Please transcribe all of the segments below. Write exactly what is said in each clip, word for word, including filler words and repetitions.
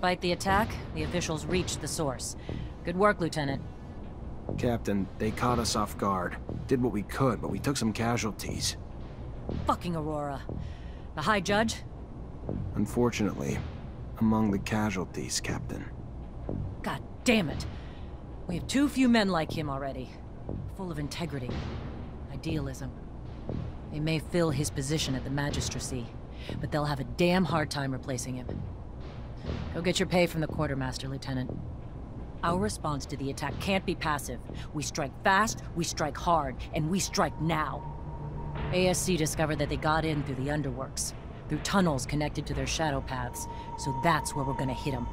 Despite the attack, the officials reached the source. Good work, Lieutenant. Captain, they caught us off guard. Did what we could, but we took some casualties. Fucking Aurora. The High Judge? Unfortunately, among the casualties, Captain. God damn it. We have too few men like him already. Full of integrity, idealism. They may fill his position at the Magistracy, but they'll have a damn hard time replacing him. Go get your pay from the Quartermaster, Lieutenant. Our response to the attack can't be passive. We strike fast, we strike hard, and we strike now. A S C discovered that they got in through the Underworks, through tunnels connected to their shadow paths, so that's where we're gonna hit them.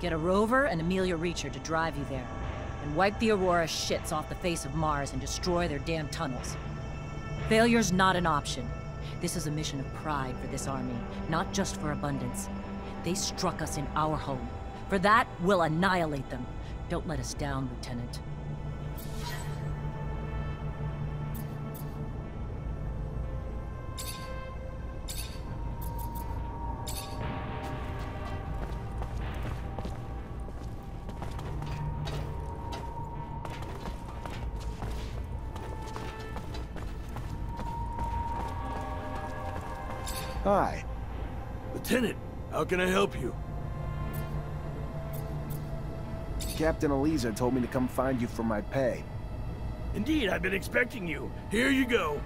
Get a Rover and Amelia Reacher to drive you there, and wipe the Aurora shits off the face of Mars and destroy their damn tunnels. Failure's not an option. This is a mission of pride for this army, not just for abundance. They struck us in our home. For that, we'll annihilate them. Don't let us down, Lieutenant. Hi. Lieutenant, how can I help you? Captain Eliza told me to come find you for my pay. Indeed, I've been expecting you. Here you go.